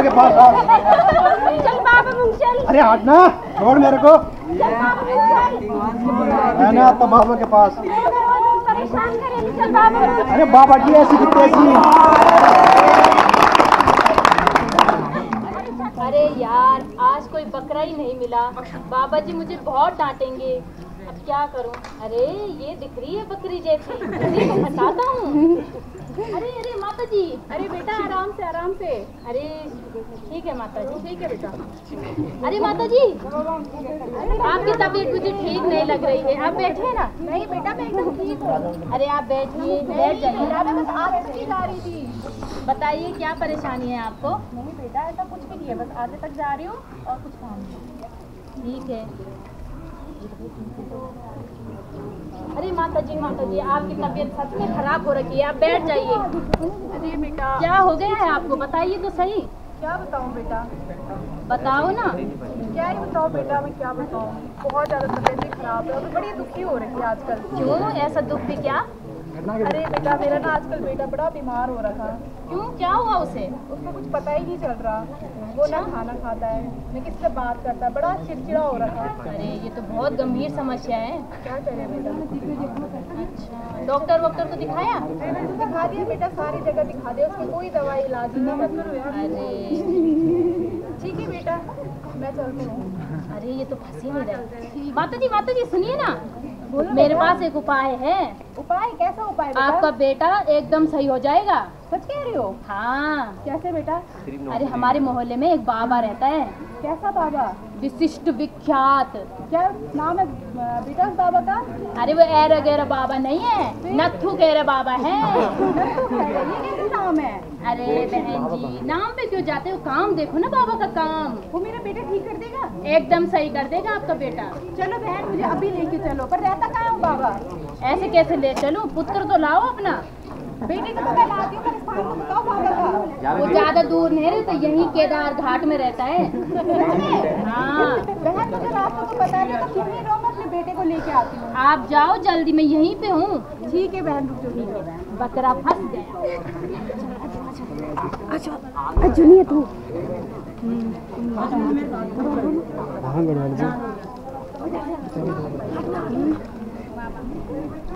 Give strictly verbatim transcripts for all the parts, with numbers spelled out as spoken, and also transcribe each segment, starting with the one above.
पापा के पास आओ। चल पापा फंक्शन। अरे हट ना, छोड़ मेरे को। मैंने आता बाबा के पास। अरे बाबा की ऐसी कितनी ऐसी। अरे यार आज कोई बकरा ही नहीं मिला, बाबा जी मुझे बहुत डांटेंगे, अब क्या करूं। अरे ये दिख रही है बकरी जैसी, इसी को हटाता हूँ। अरे अरे माता जी, अरे बेटा आराम से आराम से। अरे ठीक है माता जी, ठीक है बेटा। अरे माता जी आपकी तबीयत मुझे ठीक नहीं लग रही है, आप बैठिए ना। नहीं बेटा मैं एकदम ठीक हूँ। अरे आप बैठिए, बैठ जाइए। बताइए क्या परेशानी है आपको। नहीं बेटा ऐसा कुछ भी नहीं है, बस आधे तक जा रही हूँ और कुछ काम नहीं। ठीक है। अरे माता जी माता जी आपकी तबीयत सच में खराब हो रखी है, आप बैठ जाइए। अरे बेटा क्या हो गया है आपको, बताइए तो सही। क्या बताऊं बेटा, बताओ ना। क्या ही बताओ बेटा, मैं क्या बताऊं, बहुत ज्यादा तबीयत खराब है और बड़ी दुखी हो रही है आजकल। क्यों ऐसा दुख भी क्या। अरे बेटा मेरा ना आजकल बेटा बड़ा बीमार हो रहा था। क्यों क्या हुआ उसे। उसको कुछ पता ही नहीं चल रहा, वो ना खाना खाता है ना किससे बात करता है, बड़ा चिड़चिड़ा हो रहा है। अरे ये तो बहुत गंभीर समस्या है, क्या करें बेटा। अच्छा डॉक्टर वॉक्टर को दिखाया। दिखा दिया बेटा, सारी जगह दिखा दिया, उसको कोई दवाई इलाज नहीं कर। अरे ठीक है बेटा मैं चलती हूँ। अरे ये तो फंसी में है। माता जी माता जी सुनिए ना, मेरे पास एक उपाय है। उपाय, कैसा उपाय बेटा? आपका बेटा एकदम सही हो जाएगा। सच कह रही हो। हाँ कैसे बेटा। अरे हमारे मोहल्ले में एक बाबा रहता है। कैसा बाबा। विशिष्ट विख्यात। क्या नाम है बेटा उस बाबा का। अरे वो ऐरा गैरा बाबा नहीं है, नथू गैरा बाबा है। ये कैसे नाम है। अरे बहन जी नाम पे क्यों जाते हो, काम देखो ना बाबा का काम। वो मेरा बेटा ठीक कर देगा, एकदम सही कर देगा आपका बेटा। चलो बहन मुझे अभी लेके चलो। पर रहता कहाँ है बाबा। ऐसे कैसे ले चलूं, पुत्र तो लाओ अपना। बेटे को तो मैं लाती हूँ, पर स्थान को बताओ बाबा का। वो ज्यादा दूर नहीं रहता, यही केदार घाट में रहता है। हाँ बहन मुझे रास्ता तो पता नहीं, तो कितनी देर में अपने बेटे को लेके आती हूँ। आप जाओ जल्दी, मैं यहीं पे हूँ। ठीक है बहन रुक जाओ, बकरा फंस गया। अच्छा अच्छा तू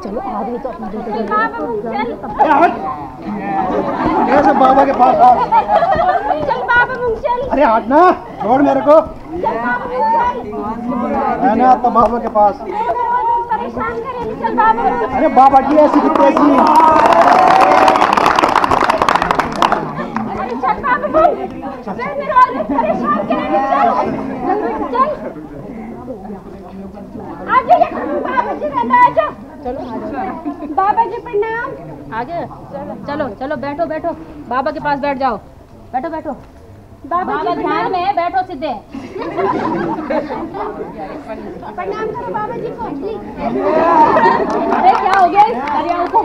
चलो आदमी तो अपने कैसे बाबा के पास आओ। चल बाबा फंक्शन। अरे हट ना, छोड़ मेरे को। मैंने आता बाबा के पास। अरे बाबा की ऐसी कितनी ऐसी। बाबा जी प्रणाम। आगे चलो चलो बैठो बैठो, बाबा के पास बैठ जाओ। बैठो बैठो बाबा जी ध्यान में बैठो, सीधे प्रणाम करो बाबा जी को। अरे क्या हो गया हरियाणा को।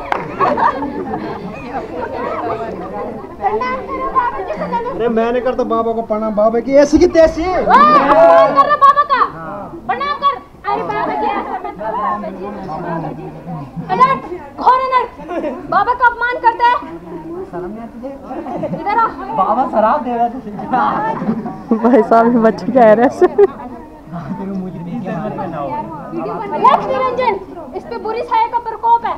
अरे मैंने कर तो बाबा को प्रणाम, बाबा की ऐसी की तैसी। प्रणाम कर बाबा का, प्रणाम कर। अरे बाबा जी ऐसा मत करो, बाबा जी बाबा जी अनर्थ घोर अनर्थ, बाबा का अपमान करता है। शर्म नहीं आती तुझे, इधर आ। बाबा शराब दे रहा था भाई साहब, ये बच्चे कह रहे हैं तेरे मुझे नहीं कहना। अनर्थ निरंजन, इस पे बुरी साया का प्रकोप है।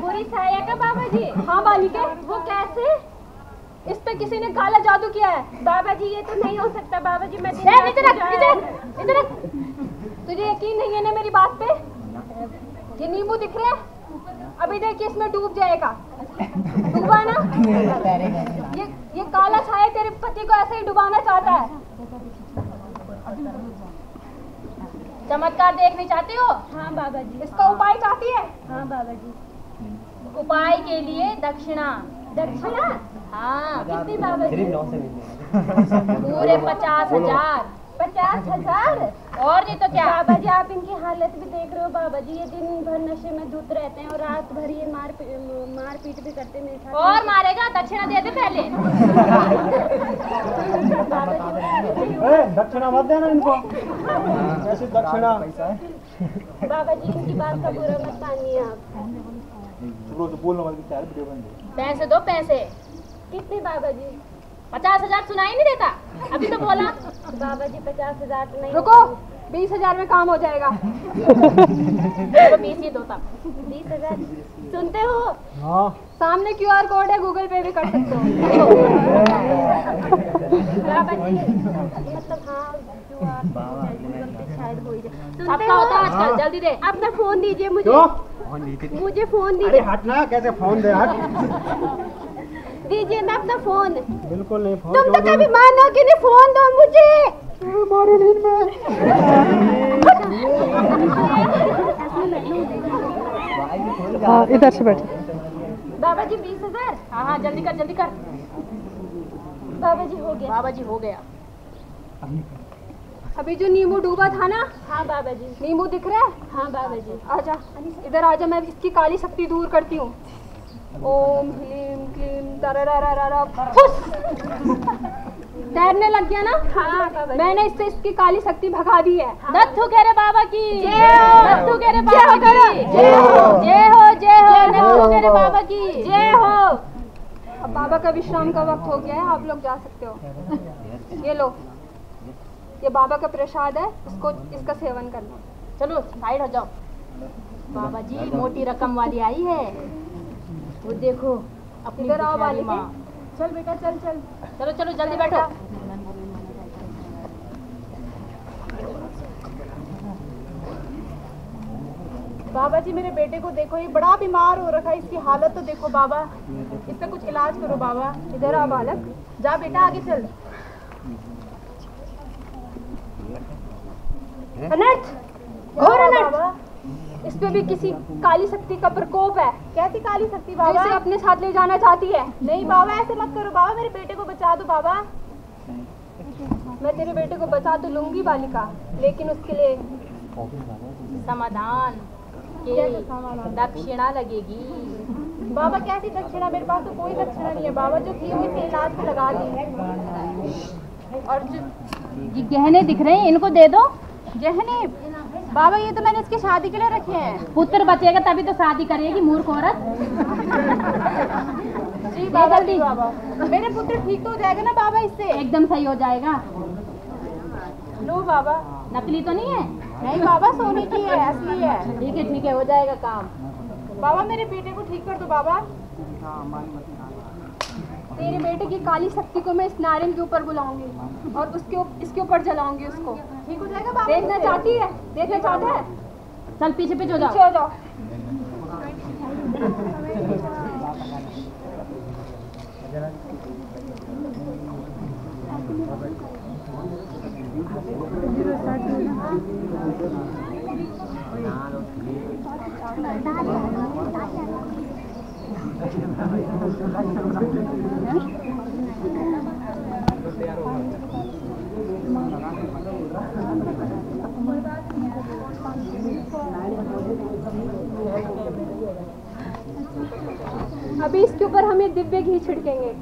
बुरी साया का बाबा जी। हाँ बालिका वो कैसे, इस पे किसी ने काला जादू किया है। बाबा जी ये तो नहीं हो सकता। बाबा जी मैं इधर इधर इधर, तुझे यकीन नहीं है ना मेरी बात पे। ये नींबू दिख रहे हैं, अभी देखिए इसमें डूब जाएगा। डूबाना ये ये काला छाया तेरे पति को ऐसे ही डुबाना चाहता है। चमत्कार देखने चाहते हो। हाँ बाबा जी। इसका उपाय चाहती है। हाँ बाबा जी। उपाय के लिए दक्षिणा। दक्षिणा हाँ कितनी बाबा जी। पूरे पचास हजार। पचास हजार और नहीं तो क्या। बाबा जी आप इनकी हालत भी देख रहे हो। बाबा जी ये दिन भर नशे में धुत रहते हैं और रात भर ये मार मार पीट भी करते मेरे साथ। और मारेगा, दक्षिणा दे दे पहले। दक्षिणा मत देना इनको, ऐसी दक्षिणा। बाबा जी इनकी बात का बुरा मत मानिए आप। बोलना पैसे दो पैसे। कितने बाबा जी। पचास हजार सुनाई नहीं देता, अभी तो बोला बाबा जी पचास हजार तो नहीं। रुको, बीस हजार में काम हो जाएगा। तो बीस ही दो तब। बीस हजार सुनते हो? सामने क्यू आर कोड है, गूगल पे भी कर सकते हो। बाबा जी मतलब हाँ क्यू आर गूगल पे शायद हो ही जाए। सुनते हो? होता आजकल, जल्दी दे अपना फोन दीजिए मुझे, मुझे फोन दीजिए। अरे हट ना, कैसे फोन दे हट। दीजिए ना अपना फोन। बिल्कुल नहीं फोन। तुम तो कभी मानो कि नहीं, फोन दो मुझे। मारे नींद में। हाँ इधर से बैठ। बाबा जी बीस हजार। हाँ हाँ जल्दी कर जल्दी कर। बाबा जी हो गया। बाबा जी हो गया। अभी जो नींबू डूबा था ना। हाँ बाबा जी। नींबू दिख रहा है? हाँ बाबा जी। आजा इधर आजा, मैं इसकी काली शक्ति दूर करती हूँ। ओम ह्लीम क्लीम दरररररर फुस। तैरने लग गया ना? हाँ, मैंने इससे इसकी काली शक्ति भगा दी है। नत्थु केरे बाबा की जय हो, नत्थु केरे बाबा की जय हो, जय हो जय हो, नत्थु केरे बाबा की जय हो। अब बाबा का विश्राम का वक्त हो गया है, आप लोग जा सकते हो। ये लो, ये बाबा का प्रसाद है, इसको इसका सेवन करना। चलो साइड हो जाओ। बाबा जी मोटी रकम वाली आई है, वो देखो अपनी वाली माँ। चल बेटा चल चल, चलो चलो जल्दी बैठो। बाबा जी मेरे बेटे को देखो, ये बड़ा बीमार हो रखा है, इसकी हालत तो देखो बाबा, इसका कुछ इलाज करो बाबा। इधर आ बालक, जा बेटा आगे चल। अनर्थ, इस पे भी किसी काली शक्ति का प्रकोप है। कैसी काली शक्ति बाबा? इसे अपने साथ ले जाना चाहती है। नहीं बाबा ऐसे मत करो बाबा, मेरे बेटे को बचा दो बाबा। मैं तेरे बेटे को बचा तो लूंगी बालिका, लेकिन उसके लिए समाधान की दक्षिणा लगेगी। बाबा कैसी दक्षिणा? मेरे पास तो कोई दक्षिणा नहीं है बाबा, जो थी वो इसके इलाज पे लगा दी। और जो गहने दिख रहे हैं इनको दे दो। गहने बाबा ये तो मैंने इसकी शादी के लिए रखे हैं। पुत्र बचेगा तभी तो शादी करेगी मूर्ख औरत। जी बाबा जी बाबा, मेरे पुत्र ठीक तो हो जाएगा ना बाबा, इससे एकदम सही हो जाएगा। लो बाबा, नकली तो नहीं है? नहीं बाबा सोने की है, असली है। ठीक है ठीक है, हो जाएगा काम। बाबा मेरे बेटे को ठीक कर दो बाबा। तेरे बेटे की काली शक्ति को मैं इस नारियल के ऊपर बुलाऊंगी और उसके उप, इसके ऊपर जलाऊंगी, उसको ठीक हो जाएगा बाबा। देखना चाहती है, देखना चाहता है। चल पीछे पीछे हो जाओ, पीछे हो जाओ। अभी इसके ऊपर हमें दिव्य घी छिड़केंगे।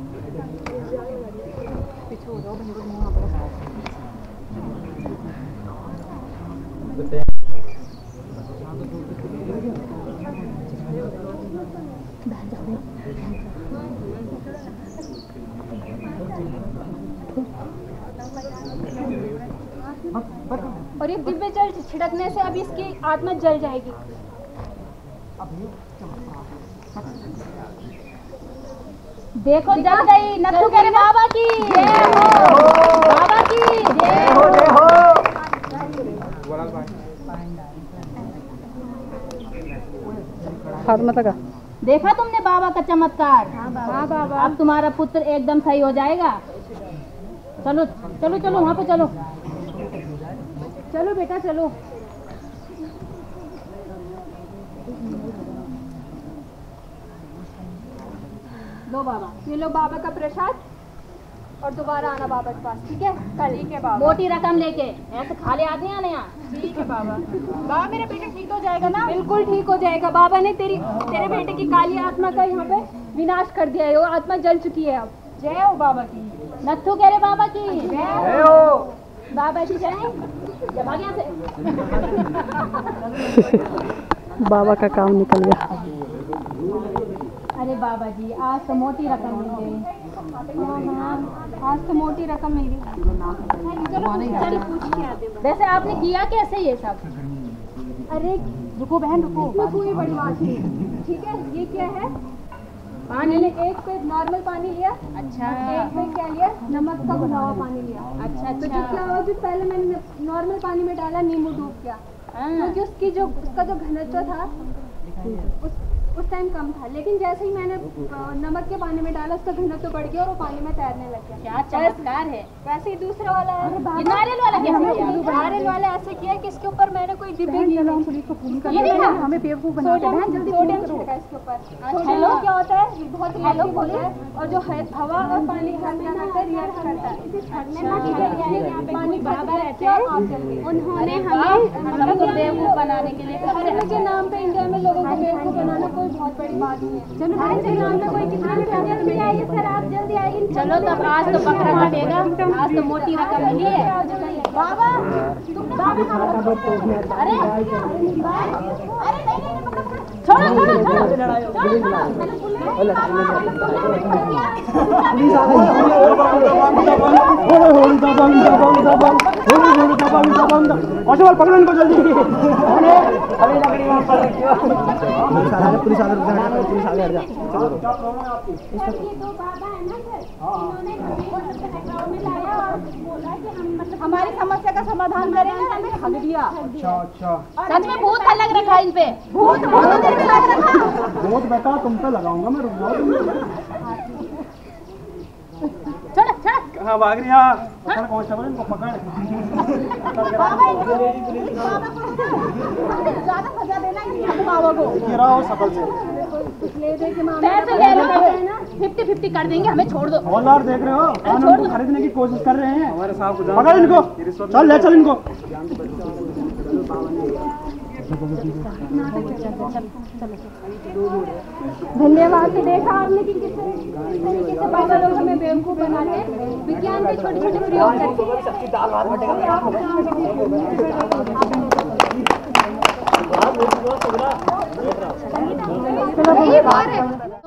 और ये दिव्य जल छिड़कने से अभी इसकी आत्मा जल जाएगी। देखो जल गई। नत्थु केरे बाबा की जय हो, बाबा की जय हो, जय हो। देखा तुमने बाबा का चमत्कार? हाँ बाबा, अब तुम्हारा पुत्र एकदम सही हो जाएगा। चलो चलो चलो वहाँ पे चलो, चलो बेटा चलो। लो बाबा, ये लो बाबा का प्रसाद, और दोबारा आना बाबा के पास, ठीक है? कल ठीक है बाबा, मोटी रकम लेके, ऐसे खाली आदमी आने यहाँ। ठीक है बाबा। बाबा मेरा बेटा ठीक हो जाएगा ना? बिल्कुल ठीक हो जाएगा। बाबा ने तेरी तेरे बेटे की काली आत्मा का यहाँ पे विनाश कर दिया है, वो आत्मा जल चुकी है अब। जय हो बाबा की, नत्थु केरे बाबा की जय हो। बाबा जी जय। जब आ गया से बाबा का काम निकल गया। अरे बाबा जी, आज तो मोटी रकम मिल गई, आज तो मोटी रकम मिल गई। वैसे आपने किया कैसे ये सब? अरे रुको बहन रुको, इसमें कोई बड़ी बात नहीं, ठीक है। ये क्या है पानी? एक पे नॉर्मल पानी लिया, अच्छा। एक पे क्या लिया? नमक का घुला हुआ पानी लिया, अच्छा। तो जो क्या हुआ कि पहले मैंने नॉर्मल पानी में डाला, नींबू डूब गया, क्योंकि उसकी जो उसका जो घनत्व था उस उस टाइम कम था, लेकिन जैसे ही मैंने नमक के पानी में डाला उसका घनत्व बढ़ गया और वो पानी में तैरने लग गया। क्या चमत्कार है। वैसे ही दूसरा वाला नारियल वाला कैसे? नारियल वाला ऐसे किया कि इसके ऊपर मैंने कोई डिपेंड किया, हमें बेवकूफ बनाते हैं, जल्दी सोडियम छिड़का इसके ऊपर। सोडियम क्या होता है? बहुत रिएक्टिव होता है और जो हवा और पानी का मिलाकर करता है, रिएक्ट करता है। इसे छानने में पानी बराबर रहते हैं। उन्होंने हमें हमको बेवकूफ बनाने के लिए धर्म के नाम पे इंडिया में लोगों को बेवकूफ बनाना कोई बहुत बड़ी बात नहीं है। चलो आज के नाम पे कोई कितना जल्दी आइए सर, आप जल्दी आइए। चलो तब आज तो बकरा कटेगा, आज तो मोटी रकम मिली है। बाबा अरे छोड़ो छोड़ो छोड़ो, पकड़ो इनको जल्दी। पुलिस हमारी समस्या का समाधान करेंगे, हमें ठग दिया। अच्छा अच्छा, सच में भूत अलग रखा है इन पे, भूत भूत अलग रखा। भूत बेटा तुमसे लगाऊंगा मैं, रुक जाओ। चल चल कहाँ भाग रही है? पकड़ पहुँचा बोले इनको, पकड़ ज़्यादा सजा देना है बाबा को। गिराओ सकल से, पैसे ले लो ना, फिफ्टी फिफ्टी कर देंगे, हमें छोड़ दो। हवलदार देख रहे हो, छोड़ दो। खरीदने की कोशिश कर रहे हैं हमारे साहब को। पकड़ इनको, चल ले चल इनको। धन्यवाद। देखा आपने कि किस तरीके से बाबा लोग हमें बेवकूफ बनाते हैं, विज्ञान के छोटे छोटे प्रयोग करके।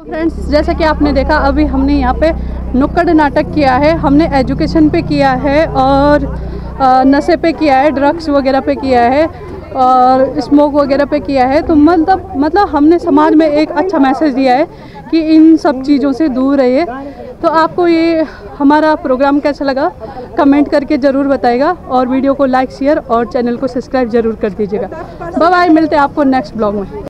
फ्रेंड्स जैसा कि आपने देखा, अभी हमने यहाँ पे नुक्कड़ नाटक किया है, हमने एजुकेशन पे किया है और नशे पे किया है, ड्रग्स वगैरह पे किया है और स्मोक वगैरह पे किया है। तो मतलब मतलब हमने समाज में एक अच्छा मैसेज दिया है कि इन सब चीज़ों से दूर रहिए। तो आपको ये हमारा प्रोग्राम कैसा लगा कमेंट करके ज़रूर बताइएगा और वीडियो को लाइक शेयर और चैनल को सब्सक्राइब ज़रूर कर दीजिएगा। बाय बाय, मिलते हैं आपको नेक्स्ट ब्लॉग में।